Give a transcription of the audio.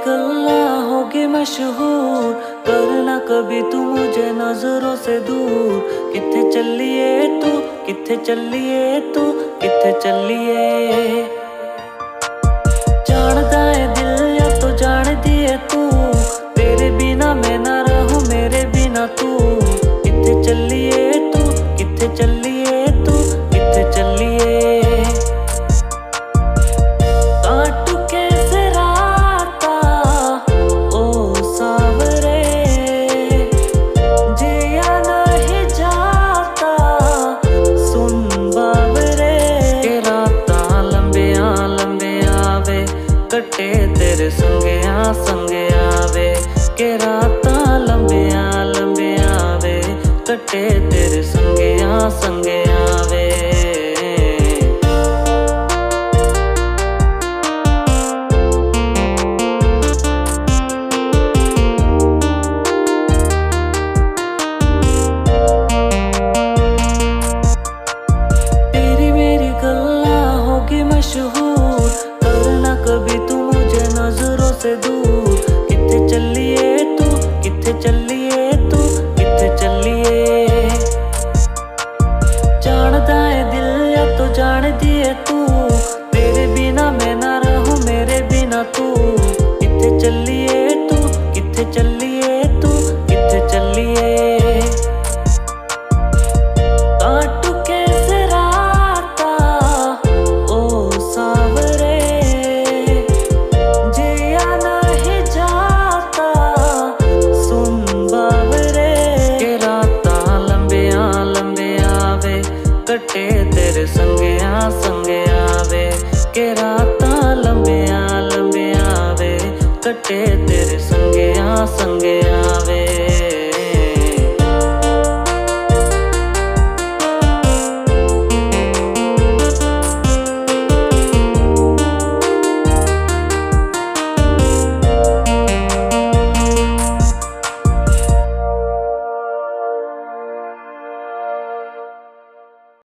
निकलना होगी मशहूर, करना कभी तू मुझे नजरों से दूर। किथे चलिए तू, किथे चलिए तू, किथे चलिए। जानता है दिल या तो जान दिए तू, तेरे बिना मैं ना रहूं, मेरे बिना तू। किथे चलिए तू, किथे चलिए तू, किथे चलिए। तेरे संगे आवे के रातां लंबियां लंबियां आवे, कटे तेरे संगे संगे आवे। तेरी मेरी गल्ला होगी मशहूर, करना कभी तू नजरों से दूर। किथे चलिए तू, किथे चलिए तू, किथे चलिए। जानता है दिल या तो जान दिए तू, तेरे बिना मैं ना रहूं, मेरे बिना तू। किथे चलिए तू, किथे चलिए तू, किथे चलिए। कटे तेरे संगे आवे के रातां लंबियां लंबियां आवे, कटे तेरे संगे संगे आवे।